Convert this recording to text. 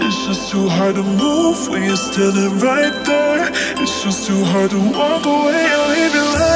It's just too hard to move when you're standing right there. It's just too hard to walk away or leave your life.